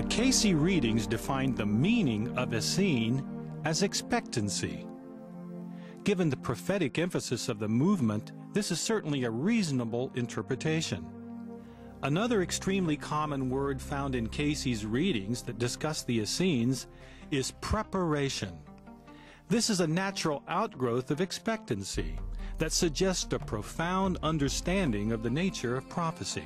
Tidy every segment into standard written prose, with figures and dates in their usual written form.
The Cayce readings defined the meaning of Essene as expectancy. Given the prophetic emphasis of the movement, this is certainly a reasonable interpretation. Another extremely common word found in Cayce's readings that discuss the Essenes is preparation. This is a natural outgrowth of expectancy that suggests a profound understanding of the nature of prophecy.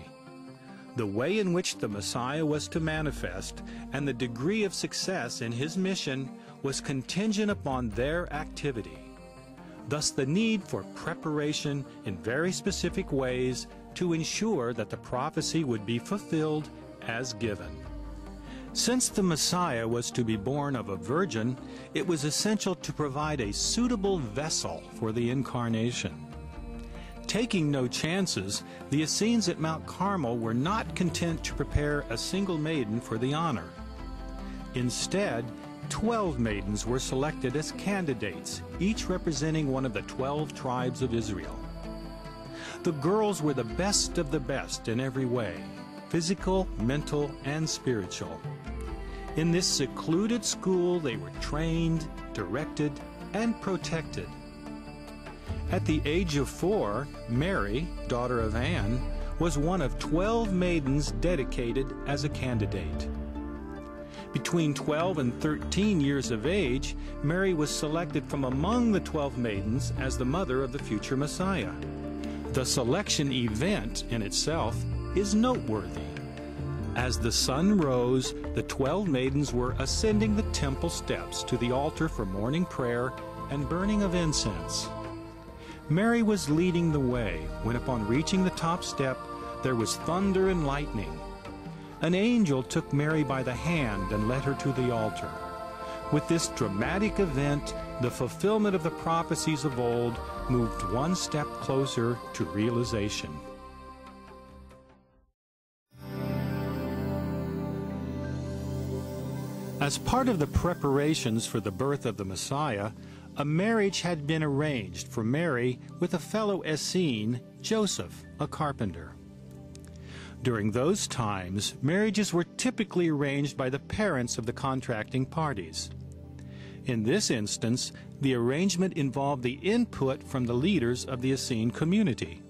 The way in which the Messiah was to manifest and the degree of success in his mission was contingent upon their activity. Thus, the need for preparation in very specific ways to ensure that the prophecy would be fulfilled as given. Since the Messiah was to be born of a virgin, it was essential to provide a suitable vessel for the incarnation. Taking no chances, the Essenes at Mount Carmel were not content to prepare a single maiden for the honor. Instead, 12 maidens were selected as candidates, each representing one of the 12 tribes of Israel. The girls were the best of the best in every way, physical, mental, and spiritual. In this secluded school, they were trained, directed, and protected. At the age of 4, Mary, daughter of Anne, was one of 12 maidens dedicated as a candidate. Between 12 and 13 years of age, Mary was selected from among the 12 maidens as the mother of the future Messiah. The selection event in itself is noteworthy. As the sun rose, the 12 maidens were ascending the temple steps to the altar for morning prayer and burning of incense. Mary was leading the way when, upon reaching the top step, there was thunder and lightning. An angel took Mary by the hand and led her to the altar. With this dramatic event, the fulfillment of the prophecies of old moved one step closer to realization. As part of the preparations for the birth of the Messiah, a marriage had been arranged for Mary with a fellow Essene, Joseph, a carpenter. During those times, marriages were typically arranged by the parents of the contracting parties. In this instance, the arrangement involved the input from the leaders of the Essene community.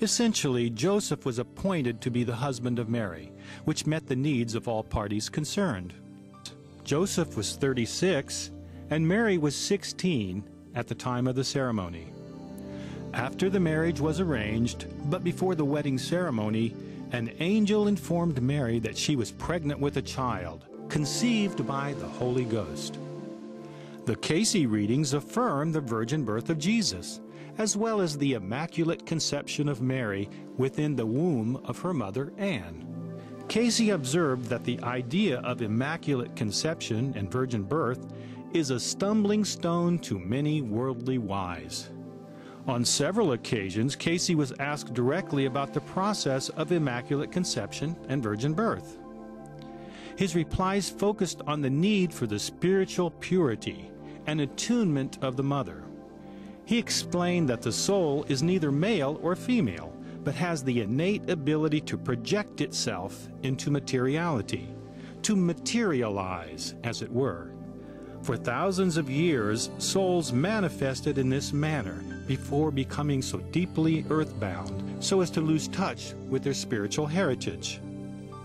Essentially, Joseph was appointed to be the husband of Mary, which met the needs of all parties concerned. Joseph was 36, and Mary was 16 at the time of the ceremony. After the marriage was arranged, but before the wedding ceremony, an angel informed Mary that she was pregnant with a child, conceived by the Holy Ghost. The Cayce readings affirm the virgin birth of Jesus, as well as the Immaculate Conception of Mary within the womb of her mother Anne. Cayce observed that the idea of Immaculate Conception and virgin birth is a stumbling stone to many worldly wise. On several occasions, Cayce was asked directly about the process of Immaculate Conception and virgin birth. His replies focused on the need for the spiritual purity and attunement of the mother. He explained that the soul is neither male or female, but has the innate ability to project itself into materiality, to materialize, as it were. For thousands of years, souls manifested in this manner before becoming so deeply earthbound so as to lose touch with their spiritual heritage.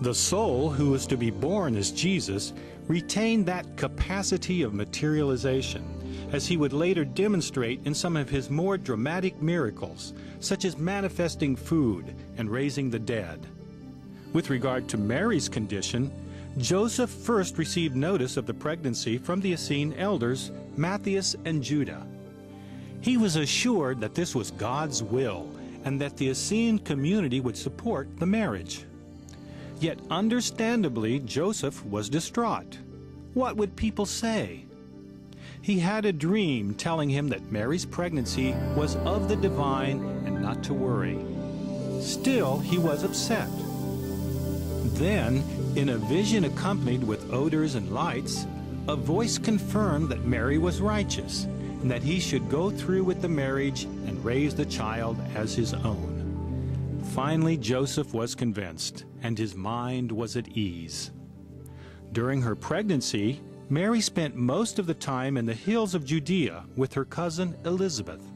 The soul who was to be born as Jesus retained that capacity of materialization, as he would later demonstrate in some of his more dramatic miracles, such as manifesting food and raising the dead. With regard to Mary's condition, Joseph first received notice of the pregnancy from the Essene elders, Matthias and Judah. He was assured that this was God's will and that the Essene community would support the marriage. Yet understandably, Joseph was distraught. What would people say? He had a dream telling him that Mary's pregnancy was of the divine and not to worry. Still, he was upset. Then, in a vision accompanied with odors and lights, a voice confirmed that Mary was righteous and that he should go through with the marriage and raise the child as his own. Finally, Joseph was convinced, and his mind was at ease. During her pregnancy, Mary spent most of the time in the hills of Judea with her cousin Elizabeth.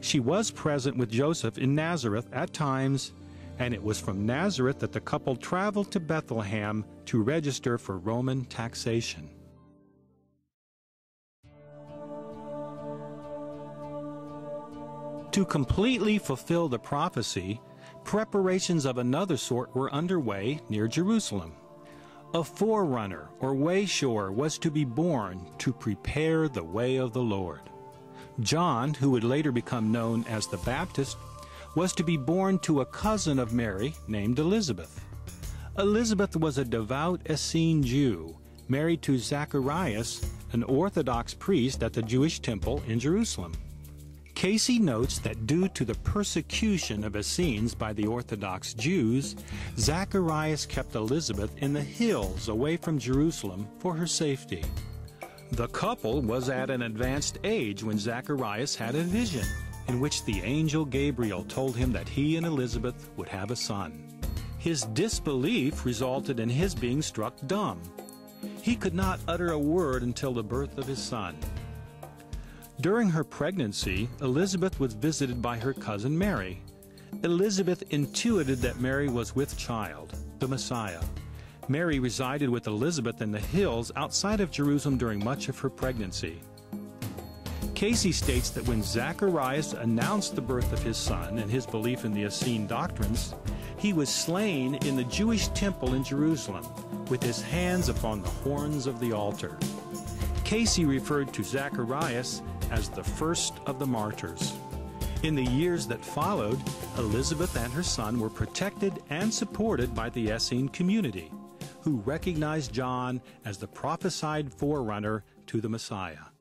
She was present with Joseph in Nazareth at times, and it was from Nazareth that the couple traveled to Bethlehem to register for Roman taxation. To completely fulfill the prophecy, preparations of another sort were underway near Jerusalem. A forerunner or wayshower was to be born to prepare the way of the Lord. John, who would later become known as the Baptist, was to be born to a cousin of Mary named Elizabeth. Elizabeth was a devout Essene Jew, married to Zacharias, an Orthodox priest at the Jewish temple in Jerusalem. Cayce notes that due to the persecution of Essenes by the Orthodox Jews, Zacharias kept Elizabeth in the hills away from Jerusalem for her safety. The couple was at an advanced age when Zacharias had a vision in which the angel Gabriel told him that he and Elizabeth would have a son. His disbelief resulted in his being struck dumb. He could not utter a word until the birth of his son. During her pregnancy, Elizabeth was visited by her cousin Mary. Elizabeth intuited that Mary was with child, the Messiah. Mary resided with Elizabeth in the hills outside of Jerusalem during much of her pregnancy. Cayce states that when Zacharias announced the birth of his son and his belief in the Essene doctrines, he was slain in the Jewish temple in Jerusalem with his hands upon the horns of the altar. Cayce referred to Zacharias as the first of the martyrs. In the years that followed, Elizabeth and her son were protected and supported by the Essene community, who recognized John as the prophesied forerunner to the Messiah.